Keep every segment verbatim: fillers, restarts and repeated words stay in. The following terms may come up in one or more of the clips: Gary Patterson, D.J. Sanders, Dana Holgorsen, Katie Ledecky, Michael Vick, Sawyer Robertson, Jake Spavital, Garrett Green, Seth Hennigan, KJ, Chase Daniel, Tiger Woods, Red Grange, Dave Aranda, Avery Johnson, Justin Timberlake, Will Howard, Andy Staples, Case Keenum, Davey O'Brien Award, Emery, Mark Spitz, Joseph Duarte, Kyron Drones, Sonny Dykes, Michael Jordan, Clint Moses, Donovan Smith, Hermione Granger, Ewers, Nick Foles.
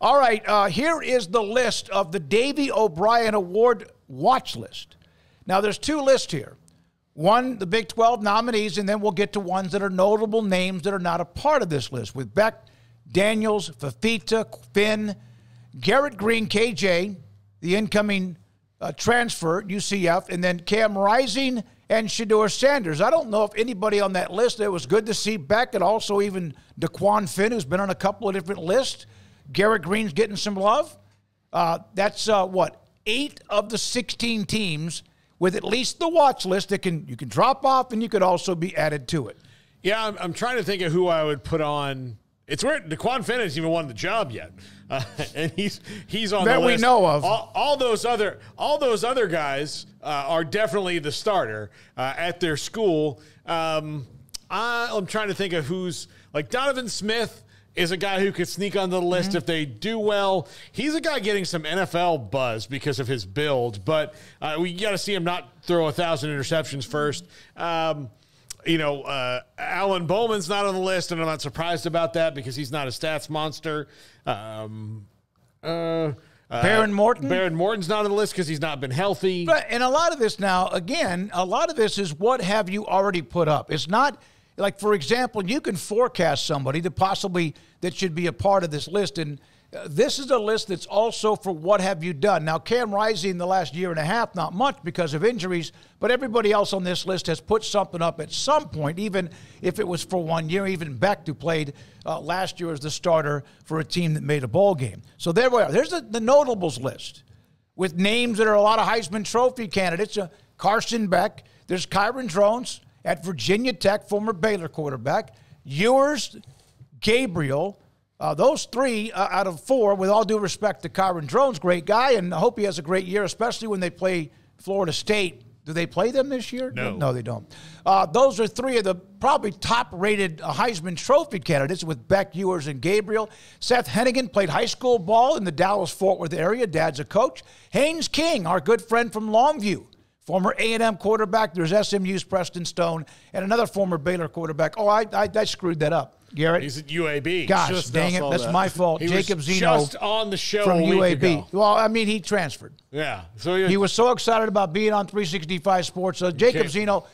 All right, uh, here is the list of the Davey O'Brien Award watch list. Now, there's two lists here. One, the Big twelve nominees, and then we'll get to ones that are notable names that are not a part of this list, with Beck, Daniels, Fafita, Finn, Garrett Green, K J, the incoming uh, transfer, U C F, and then Cam Rising and Shador Sanders. I don't know if anybody on that list. It was good to see Beck and also even Daquan Finn, who's been on a couple of different lists. Garrett Green's getting some love. Uh, that's, uh, what, eight of the sixteen teams with at least the watch list that can you can drop off and you could also be added to it. Yeah, I'm, I'm trying to think of who I would put on. It's weird. Daquan Finn hasn't even won the job yet, uh, and he's he's on that the list. we know of. All, all those other all those other guys uh, are definitely the starter uh, at their school. Um, I, I'm trying to think of who's like Donovan Smith is a guy who could sneak on the list mm-hmm. if they do well. He's a guy getting some N F L buzz because of his build, but uh, we got to see him not throw a thousand interceptions first. Um, You know, uh, Alan Bowman's not on the list, and I'm not surprised about that because he's not a stats monster. Um, uh, uh, Baron Morton. Baron Morton's not on the list because he's not been healthy. But, and a lot of this now, again, a lot of this is what have you already put up. It's not like, for example, you can forecast somebody that possibly that should be a part of this list, and uh, this is a list that's also for what have you done. Now, Cam Rising in the last year and a half, not much because of injuries, but everybody else on this list has put something up at some point, even if it was for one year, even Beck, who played uh, last year as the starter for a team that made a bowl game. So there we are. There's the, the notables list with names that are a lot of Heisman Trophy candidates. Uh, Carson Beck. There's Kyron Drones at Virginia Tech, former Baylor quarterback. Ewers, Gabriel. Uh, those three uh, out of four, with all due respect to Kyron Drones, great guy, and I hope he has a great year, especially when they play Florida State. Do they play them this year? No. No, they don't. Uh, those are three of the probably top-rated Heisman Trophy candidates with Beck, Ewers, and Gabriel. Seth Hennigan played high school ball in the Dallas-Fort Worth area. Dad's a coach. Haynes King, our good friend from Longview, former A and M quarterback. There's S M U's Preston Stone and another former Baylor quarterback. Oh, I, I, I screwed that up. Garrett. He's at U A B. Gosh, just dang it. That's that. my fault. He Jacob Zeno just on the show from U A B. Well, I mean, he transferred. Yeah. So he was, he was so excited about being on three sixty-five Sports. So Jacob Zeno,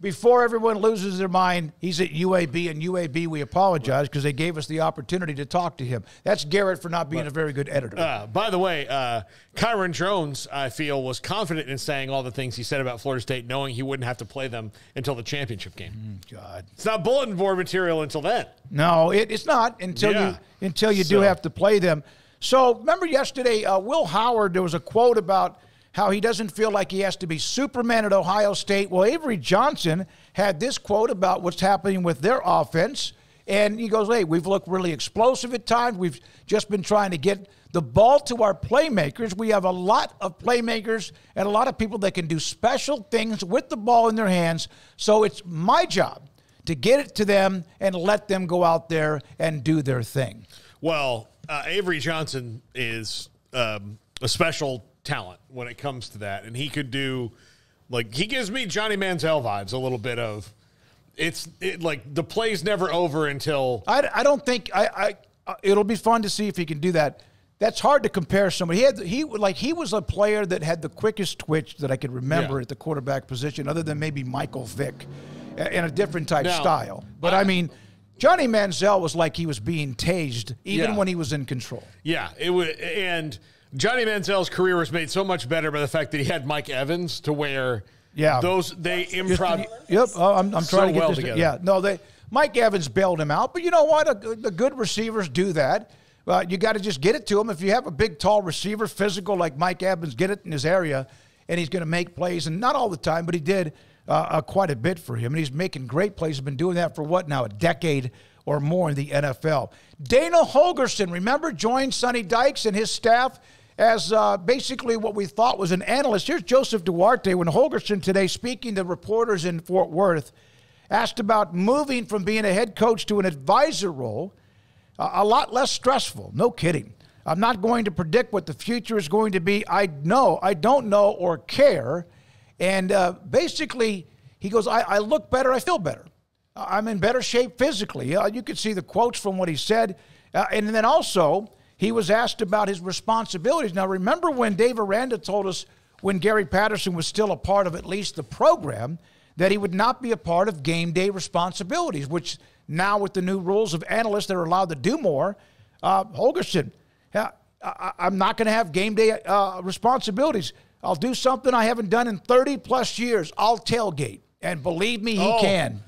before everyone loses their mind, he's at U A B, and U A B, we apologize because they gave us the opportunity to talk to him. That's Garrett for not being but, a very good editor. Uh, by the way, uh, Kyron Drones, I feel, was confident in saying all the things he said about Florida State, knowing he wouldn't have to play them until the championship game. Mm, God. It's not bulletin board material until then. No, it, it's not until yeah. you until you so. do have to play them. So remember yesterday, uh, Will Howard, there was a quote about how he doesn't feel like he has to be Superman at Ohio State. Well, Avery Johnson had this quote about what's happening with their offense, and he goes, hey, we've looked really explosive at times. We've just been trying to get the ball to our playmakers. We have a lot of playmakers and a lot of people that can do special things with the ball in their hands, so it's my job to get it to them and let them go out there and do their thing. Well, uh, Avery Johnson is um, a special talent when it comes to that, and he could do, like, he gives me Johnny Manziel vibes a little bit of it's it, like the play's never over until I, I don't think I, I it'll be fun to see if he can do that. That's hard to compare somebody. He had he like he was a player that had the quickest twitch that I could remember yeah. at the quarterback position, other than maybe Michael Vick, in a different type now, style. But I, I mean, Johnny Manziel was like he was being tased even yeah. when he was in control. Yeah, it was and. Johnny Manziel's career was made so much better by the fact that he had Mike Evans to where yeah. those they improv. Yep, oh, I'm, I'm trying so to get well this together. Yeah, no, they Mike Evans bailed him out, but you know what? The good receivers do that. Uh, you got to just get it to him. If you have a big, tall receiver, physical like Mike Evans, get it in his area, and he's going to make plays. And not all the time, but he did uh, uh, quite a bit for him. And he's making great plays. He's been doing that for what now? A decade or more in the N F L. Dana Holgorsen, remember, joined Sonny Dykes and his staff as uh, basically what we thought was an analyst. Here's Joseph Duarte when Holgorsen today, speaking to reporters in Fort Worth, asked about moving from being a head coach to an advisor role, uh, a lot less stressful. No kidding. I'm not going to predict what the future is going to be. I know, I don't know or care. And uh, basically, he goes, I, I look better, I feel better. I'm in better shape physically. Uh, you could see the quotes from what he said. Uh, and then also, He was asked about his responsibilities. Now, remember when Dave Aranda told us when Gary Patterson was still a part of at least the program that he would not be a part of game day responsibilities, which now with the new rules of analysts that are allowed to do more, uh, Holgorsen, yeah, I, I'm not going to have game day uh, responsibilities. I'll do something I haven't done in thirty plus years. I'll tailgate. And believe me, he oh. can.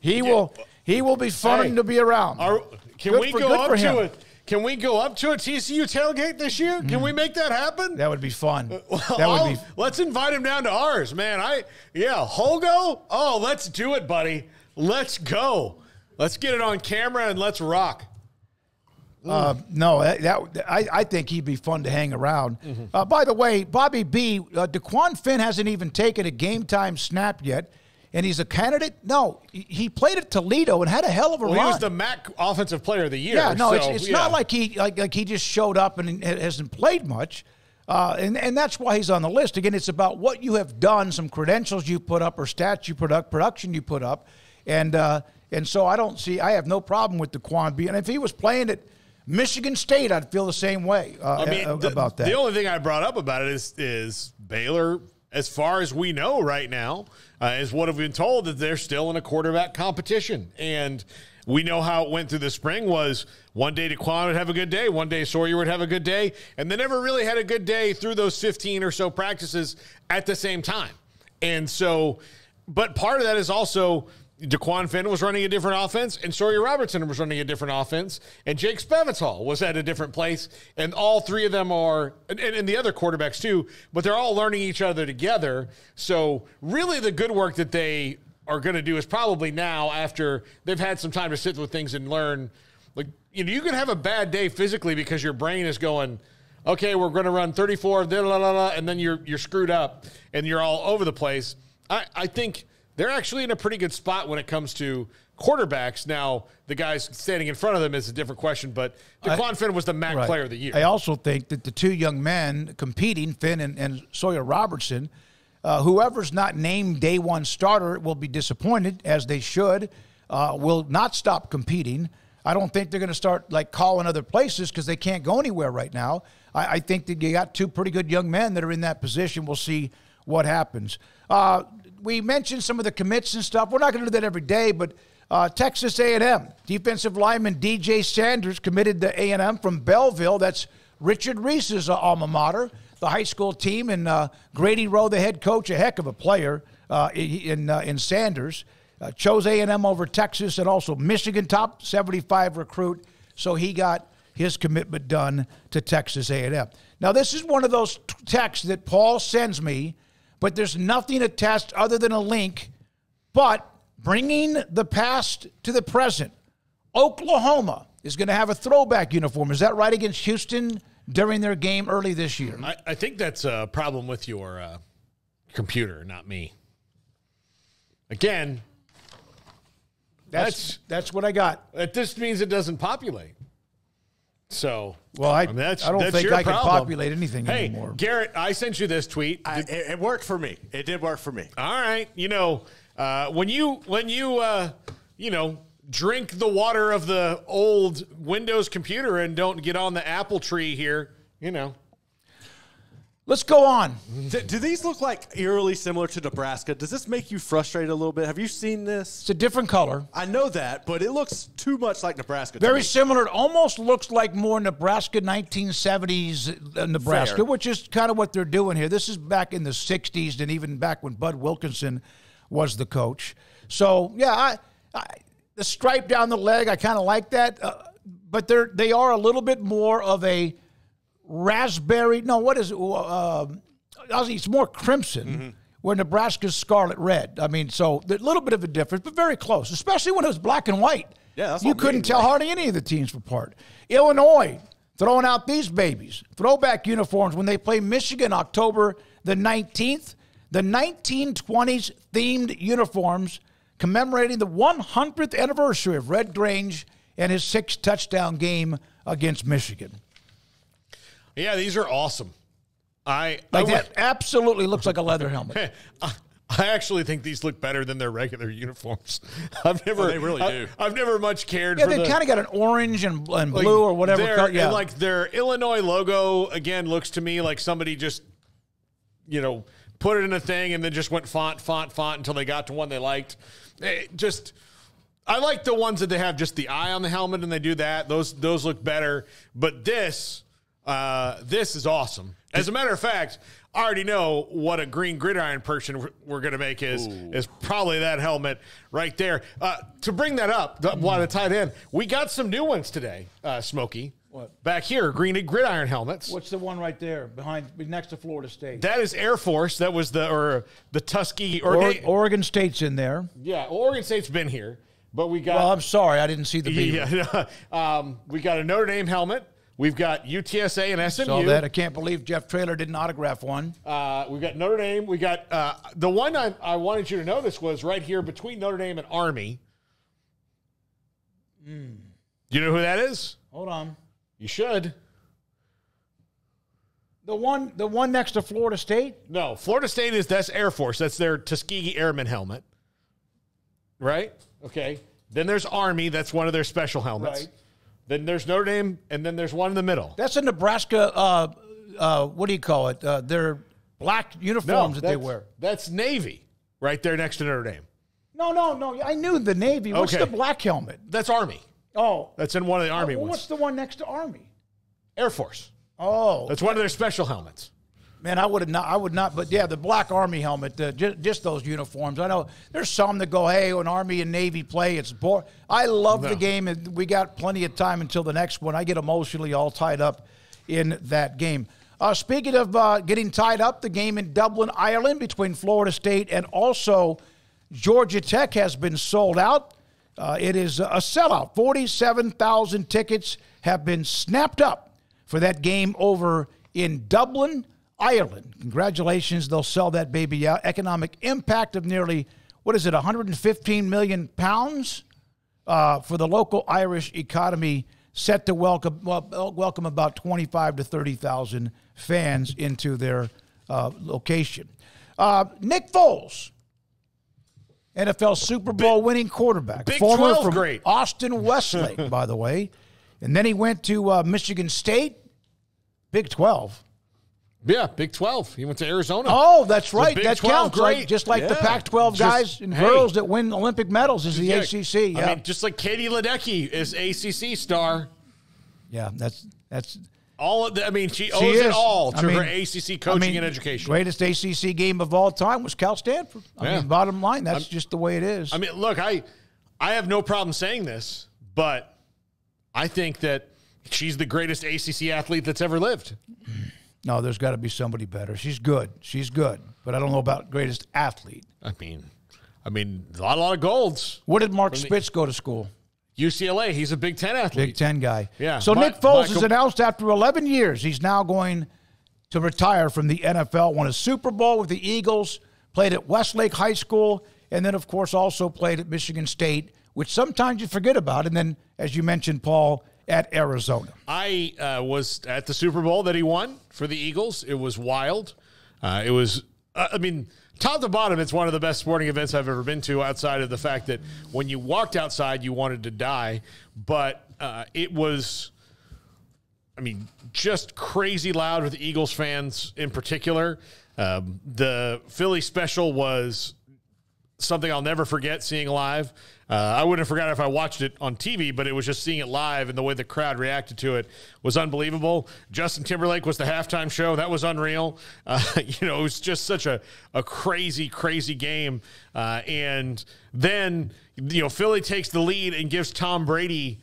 He yeah. will He will be fun hey, to be around. Are, can good we for, go up to it? Can we go up to a T C U tailgate this year? Can mm. we make that happen? That would be fun. Well, that would be. Let's invite him down to ours, man. I yeah, Holgo. Oh, let's do it, buddy. Let's go. Let's get it on camera and let's rock. Uh, no, that, that I, I think he'd be fun to hang around. Mm-hmm. uh, by the way, Bobby B, uh, Daquan Finn hasn't even taken a game time snap yet. And he's a candidate? No, he played at Toledo and had a hell of a well, run. He was the M A C Offensive Player of the Year. Yeah, no, so, it's, it's yeah. not like he like, like he just showed up and hasn't played much. Uh, and, and that's why he's on the list. Again, it's about what you have done, some credentials you put up or stats you put up, production you put up. And uh, and so I don't see – I have no problem with Daquan B. And if he was playing at Michigan State, I'd feel the same way uh, I mean, a, the, about that. The only thing I brought up about it is, is Baylor – as far as we know right now, uh, is what have been told that they're still in a quarterback competition. And we know how it went through the spring was one day Daquan would have a good day, one day Sawyer would have a good day, and they never really had a good day through those fifteen or so practices at the same time. And so, but part of that is also Daquan Finn was running a different offense, and Sawyer Robertson was running a different offense, and Jake Spavital was at a different place, and all three of them are, and, and the other quarterbacks too, but they're all learning each other together. So really the good work that they are going to do is probably now after they've had some time to sit with things and learn. Like, you know, you can have a bad day physically because your brain is going, okay, we're going to run thirty-four, da, da, da, da, and then you're, you're screwed up, and you're all over the place. I, I think... they're actually in a pretty good spot when it comes to quarterbacks. Now, the guys standing in front of them is a different question, but Daquan Finn was the M A C right. player of the year. I also think that the two young men competing, Finn and, and Sawyer Robertson, uh, whoever's not named day one starter will be disappointed, as they should, uh, will not stop competing. I don't think they're going to start, like, calling other places because they can't go anywhere right now. I, I think that you got two pretty good young men that are in that position. We'll see what happens. Uh, we mentioned some of the commits and stuff. We're not going to do that every day, but uh, Texas A and M, defensive lineman D J Sanders committed to A and M from Belleville. That's Richard Reese's alma mater, the high school team, and uh, Grady Rowe, the head coach, a heck of a player uh, in, uh, in Sanders. Uh, chose A and M over Texas and also Michigan, top seventy-five recruit, so he got his commitment done to Texas A and M. Now, this is one of those texts that Paul sends me, but there's nothing attached other than a link. But bringing the past to the present, Oklahoma is going to have a throwback uniform. Is that right, against Houston during their game early this year? I, I think that's a problem with your uh, computer, not me. Again, that's, that's that's what I got. That just means it doesn't populate. So, well, I, I, mean, that's, I don't that's think your I problem. Can populate anything hey, anymore. Hey, Garrett, I sent you this tweet. I, it, it worked for me. It did work for me. All right, you know, uh, when you when you uh, you know drink the water of the old Windows computer and don't get on the apple tree here, you know. Let's go on. Do, do these look like eerily similar to Nebraska? Does this make you frustrated a little bit? Have you seen this? It's a different color. I know that, but it looks too much like Nebraska. Very to similar. It almost looks like more Nebraska, nineteen seventies Nebraska, fair, which is kind of what they're doing here. This is back in the sixties and even back when Bud Wilkinson was the coach. So, yeah, I, I, the stripe down the leg, I kind of like that. Uh, but they're, they are a little bit more of a raspberry, no, what is it? Uh, it's more crimson, mm-hmm, where Nebraska's scarlet red. I mean, so a little bit of a difference, but very close, especially when it was black and white. Yeah, that's you couldn't tell right. hardly any of the teams apart. Illinois throwing out these babies. Throwback uniforms when they play Michigan October the nineteenth. The nineteen twenties themed uniforms commemorating the one hundredth anniversary of Red Grange and his sixth touchdown game against Michigan. Yeah, these are awesome. I, like I that absolutely looks like a leather helmet. I, I actually think these look better than their regular uniforms. I've never, oh, they really I, do. I've never much cared. Yeah, for they kind of got an orange and, and like blue or whatever. Their, yeah, and like their Illinois logo again looks to me like somebody just, you know, put it in a thing and then just went font, font, font until they got to one they liked. It just, I like the ones that they have just the eye on the helmet and they do that. Those those look better, but this uh, this is awesome. As a matter of fact, I already know what a green gridiron person we're going to make is. Ooh. Is probably that helmet right there. Uh, to bring that up, the, while the tight end, we got some new ones today, uh, Smokey. What? Back here, green gridiron helmets. What's the one right there behind, next to Florida State? That is Air Force. That was the or the Tuskegee. Or, or, Oregon State's in there. Yeah, Oregon State's been here, but we got. Well, I'm sorry, I didn't see the Beaver. Yeah, um, we got a Notre Dame helmet. We've got U T S A and S M U. Saw that. I can't believe Jeff Traylor didn't autograph one. Uh, we've got Notre Dame. We got uh, the one I, I wanted you to notice was right here between Notre Dame and Army. Mm. You know who that is? Hold on. You should. The one, the one next to Florida State? No, Florida State is that's Air Force. That's their Tuskegee Airmen helmet. Right? Okay. Then there's Army. That's one of their special helmets. Right. Then there's Notre Dame, and then there's one in the middle. That's a Nebraska, uh, uh, what do you call it? Uh, their black uniforms no, that they wear. That's Navy right there next to Notre Dame. No, no, no. I knew the Navy. What's okay. the black helmet? That's Army. Oh. That's in one of the Army uh, well, ones. What's the one next to Army? Air Force. Oh. That's one of their special helmets. Man, I would have not. I would not. But yeah, the black Army helmet, uh, just, just those uniforms. I know there's some that go, "Hey, when Army and Navy play, it's boring." I love no. the game, and we got plenty of time until the next one. I get emotionally all tied up in that game. Uh, speaking of uh, getting tied up, the game in Dublin, Ireland, between Florida State and also Georgia Tech has been sold out. Uh, it is a sellout. forty-seven thousand tickets have been snapped up for that game over in Dublin, Ireland. Congratulations, they'll sell that baby out. Economic impact of nearly, what is it, one hundred fifteen million pounds uh, for the local Irish economy, set to welcome well, welcome about twenty-five to thirty thousand fans into their uh, location. Uh, Nick Foles, N F L Super Bowl big, winning quarterback, big former twelve from great. Austin Westlake, by the way, and then he went to uh, Michigan State, Big twelve. Yeah, Big twelve. He went to Arizona. Oh, that's right. That counts. Like, just like yeah. the Pac twelve guys just, and girls hey, that win Olympic medals is the yeah. A C C. Yeah. I mean, just like Katie Ledecky is A C C star. Yeah, that's that's all. Of the, I mean, she, she owes is. it all to I mean, her A C C coaching I mean, and education. Greatest A C C game of all time was Cal Stanford. I yeah. mean, bottom line, that's I'm, just the way it is. I mean, look, I I have no problem saying this, but I think that she's the greatest A C C athlete that's ever lived. No, there's got to be somebody better. She's good. She's good. But I don't know about greatest athlete. I mean, I mean, a lot, a lot of golds. Where did Mark Spitz go to school? U C L A. He's a Big Ten athlete. Big Ten guy. Yeah. So Nick Foles has announced after eleven years he's now going to retire from the N F L. Won a Super Bowl with the Eagles, played at Westlake High School, and then, of course, also played at Michigan State, which sometimes you forget about. And then, as you mentioned, Paul, at Arizona. I uh, was at the Super Bowl that he won for the Eagles. It was wild. Uh, it was, uh, I mean, top to bottom, it's one of the best sporting events I've ever been to, outside of the fact that when you walked outside, you wanted to die. But uh, it was, I mean, just crazy loud with the Eagles fans in particular. Um, the Philly special was something I'll never forget seeing live. Uh, I wouldn't have forgotten if I watched it on T V, but it was just seeing it live, and the way the crowd reacted to it was unbelievable. Justin Timberlake was the halftime show. That was unreal. Uh, you know, it was just such a, a crazy, crazy game. Uh, and then, you know, Philly takes the lead and gives Tom Brady,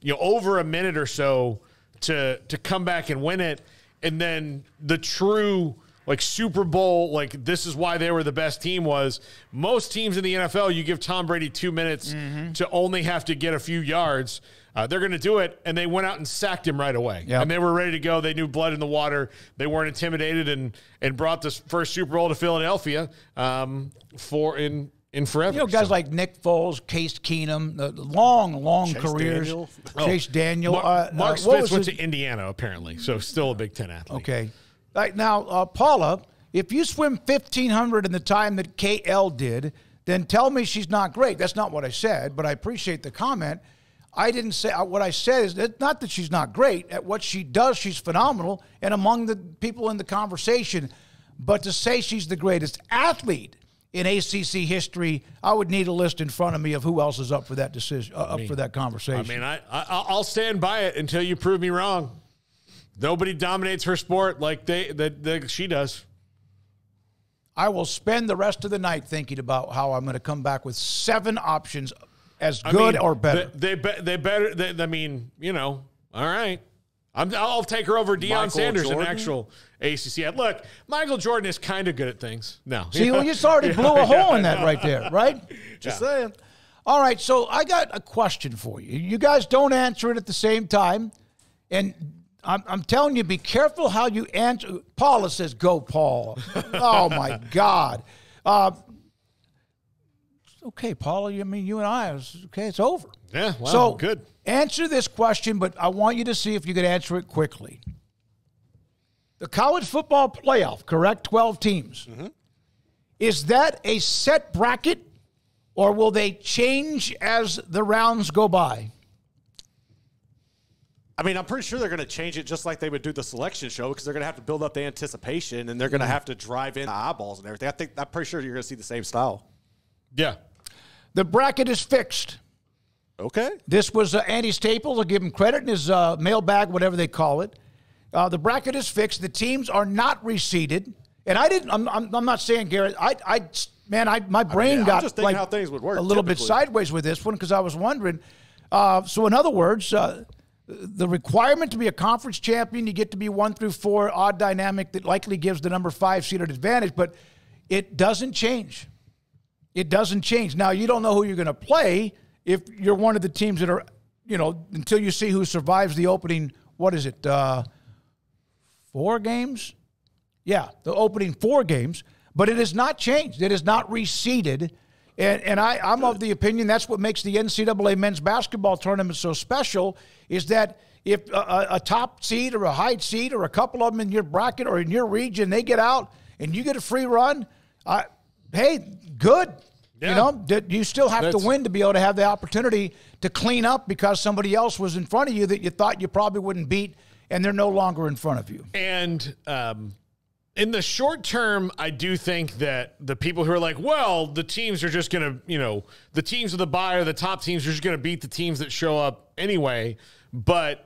you know, over a minute or so to, to come back and win it. And then the true, like, Super Bowl, like, this is why they were the best team, was most teams in the N F L, you give Tom Brady two minutes mm-hmm. to only have to get a few yards. Uh, they're going to do it, and they went out and sacked him right away. Yep. And they were ready to go. They knew blood in the water. They weren't intimidated, and and brought this first Super Bowl to Philadelphia um, for in in forever. You know, guys so. like Nick Foles, Case Keenum, uh, long, long Chase careers. Daniel. Oh. Chase Daniel. Mark, uh, Mark uh, Spitz went his? to Indiana, apparently, so still a Big Ten athlete. Okay. Right now, uh, Paula, If you swim fifteen hundred in the time that K L did, then tell me she's not great. That's not what I said, but I appreciate the comment. I didn't say, what I said is that not that she's not great. At what she does, she's phenomenal, and among the people in the conversation. But to say she's the greatest athlete in A C C history, I would need a list in front of me of who else is up for that decision, uh, up I mean, for that conversation. I mean, I, I I'll stand by it until you prove me wrong. Nobody dominates her sport like they that she does. I will spend the rest of the night thinking about how I'm going to come back with seven options, as I good mean, or better. They they, they better. They, I mean, you know, all right. I'm, I'll take her over Deion Michael Sanders Jordan? in actual A C C. Look, Michael Jordan is kind of good at things. No. See, well, you just already yeah, blew a yeah, hole in that right there, right? Just yeah. saying. All right, so I got a question for you. You guys don't answer it at the same time. And I'm, I'm telling you, be careful how you answer. Paula says, go, Paul. Oh, my God. Uh, okay, Paula, I mean, you and I, okay, it's over. Yeah, wow, so, good. Answer this question, but I want you to see if you could answer it quickly. The college football playoff, correct? twelve teams. Mm-hmm. Is that a set bracket, or will they change as the rounds go by? I mean, I'm pretty sure they're going to change it just like they would do the selection show, because they're going to have to build up the anticipation, and they're going to have to drive in the eyeballs and everything. I think, I'm pretty sure you're going to see the same style. Yeah. The bracket is fixed. Okay. This was uh, Andy Staples. I'll give him credit in his uh, mailbag, whatever they call it. Uh, the bracket is fixed. The teams are not reseeded. And I didn't, I'm, I'm, I'm not saying, Garrett, I, I, man, I, my brain I mean, got just like how things would work, a little typically. bit sideways with this one, because I was wondering. Uh, so, in other words, uh, the requirement to be a conference champion, you get to be one through four, odd dynamic that likely gives the number five seed an advantage, but it doesn't change. It doesn't change. Now, you don't know who you're going to play. If you're one of the teams that are, you know, until you see who survives the opening, what is it, uh, four games? Yeah, the opening four games. But it has not changed. It is not reseeded. And, and I, I'm of the opinion that's what makes the N C double A men's basketball tournament so special, is that if a, a top seed or a high seed or a couple of them in your bracket or in your region, they get out and you get a free run, I, hey, good. Yeah. You know, you still have That's, to win to be able to have the opportunity to clean up because somebody else was in front of you that you thought you probably wouldn't beat, and they're no longer in front of you. And um, in the short term, I do think that the people who are like, well, the teams are just going to, you know, the teams with the bye or the top teams are just going to beat the teams that show up anyway. But,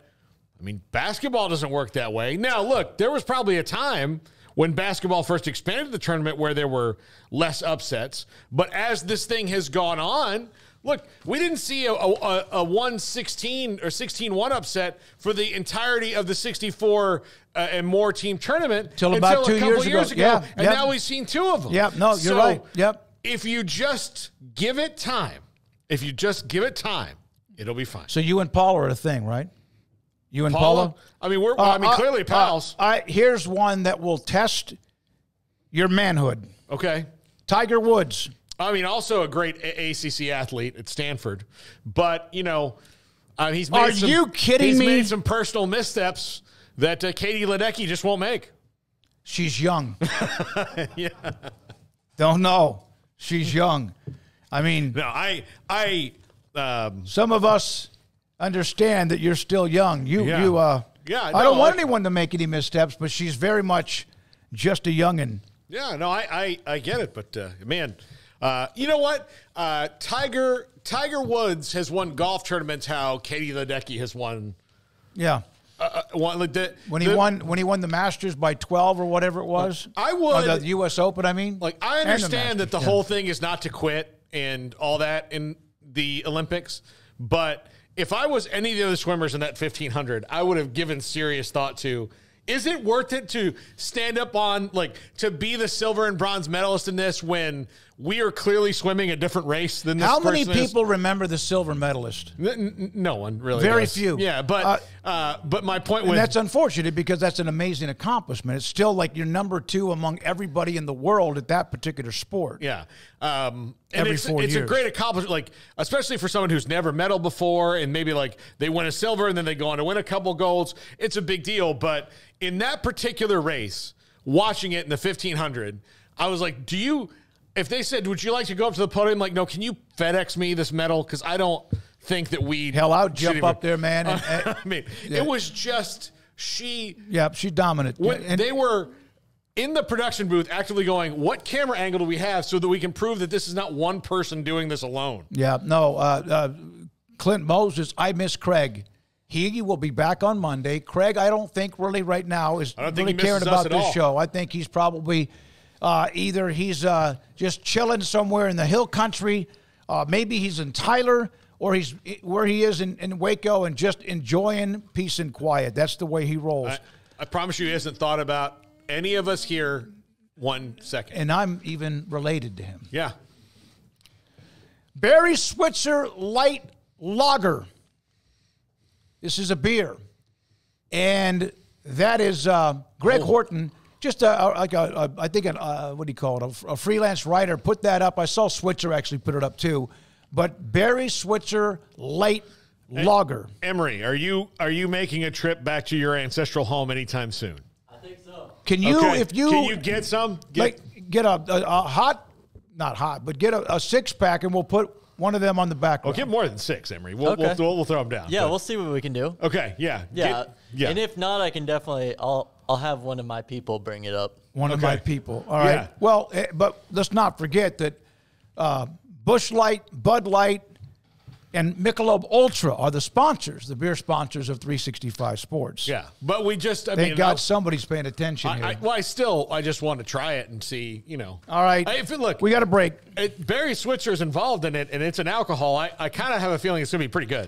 I mean, basketball doesn't work that way. Now, look, there was probably a time when basketball first expanded the tournament where there were less upsets. But as this thing has gone on, look, we didn't see a, a, a one sixteen or sixteen one upset for the entirety of the sixty-four uh, and more team tournament until about two years ago. years ago. Yeah, and yep. now we've seen two of them. Yep, no, you're so right. Yep. If you just give it time, if you just give it time, it'll be fine. So you and Paul are a thing, right? You and Paula? Paula? I mean, we're uh, I mean, clearly uh, pals. Uh, I, here's one that will test your manhood. Okay. Tiger Woods. I mean, also a great a ACC athlete at Stanford. But, you know, uh, he's made Are some, you kidding he's me? made some personal missteps that uh, Katie Ledecky just won't make. She's young. yeah. Don't know. She's young. I mean. No, I. I um, some of us understand that you're still young. You, yeah. you, uh, yeah, no, I don't want I, anyone to make any missteps, but she's very much just a youngin'. Yeah, no, I, I, I get it, but uh, man, uh, you know what? Uh, Tiger, Tiger Woods has won golf tournaments. How Katie Ledecky has won? Yeah, uh, won, the, when he the, won, when he won the Masters by twelve or whatever it was. I would or the U S Open. I mean, like I understand the that the yeah. whole thing is not to quit and all that in the Olympics, but if I was any of the other swimmers in that fifteen hundred, I would have given serious thought to, is it worth it to stand up on, like, to be the silver and bronze medalist in this when we are clearly swimming a different race than this How person How many people is? remember the silver medalist? N no one, really. Very does. few. Yeah, but uh, uh, but my point was... that's unfortunate because that's an amazing accomplishment. It's still like you're number two among everybody in the world at that particular sport. Yeah. Um, and Every it's, four it's years. It's a great accomplishment, like, especially for someone who's never medaled before and maybe, like, they win a silver and then they go on to win a couple golds. It's a big deal, but in that particular race, watching it in the fifteen hundred, I was like, do you, if they said, would you like to go up to the podium? Like, no, can you FedEx me this medal? Because I don't think that we. Hell, I would jump even, up there, man. And, uh, I mean, yeah. It was just, she. Yeah, she dominated. When and, they were in the production booth actively going, what camera angle do we have so that we can prove that this is not one person doing this alone? Yeah, no. Uh, uh, Clint Moses, I miss Craig. He will be back on Monday. Craig, I don't think really right now is really caring about this all. show. I think he's probably uh, either he's uh, just chilling somewhere in the hill country, uh, maybe he's in Tyler, or he's where he is in, in Waco and just enjoying peace and quiet. That's the way he rolls. I, I promise you he hasn't thought about any of us here one second. And I'm even related to him. Yeah. Barry Switzer Light Lager. This is a beer, and that is uh, Greg oh. Horton, just a, a, like a, a, I think, an, uh, what do you call it, a, a freelance writer put that up. I saw Switzer actually put it up too, but Barry Switzer Light hey, Lager. Emery, are you are you making a trip back to your ancestral home anytime soon? I think so. Can you, okay. if you, Can you get some? Get, like, get a, a, a hot, not hot, but get a, a six-pack, and we'll put one of them on the back. We'll get more than six, Emery. We'll, okay. we'll, we'll throw them down. Yeah, but. We'll see what we can do. Okay, yeah. Yeah. Get, yeah. And if not, I can definitely, I'll I'll have one of my people bring it up. One okay. of my people. All right. Yeah. Well, but let's not forget that uh, Busch Light, Bud Light, and Michelob Ultra are the sponsors, the beer sponsors of three sixty-five Sports. Yeah, but we just, I Thank mean. Thank God I'll, somebody's paying attention I, here. I, well, I still, I just want to try it and see, you know. All right. I, if it, look. We got a break. It, Barry Switzer is involved in it, and it's an alcohol. I, I kind of have a feeling it's going to be pretty good.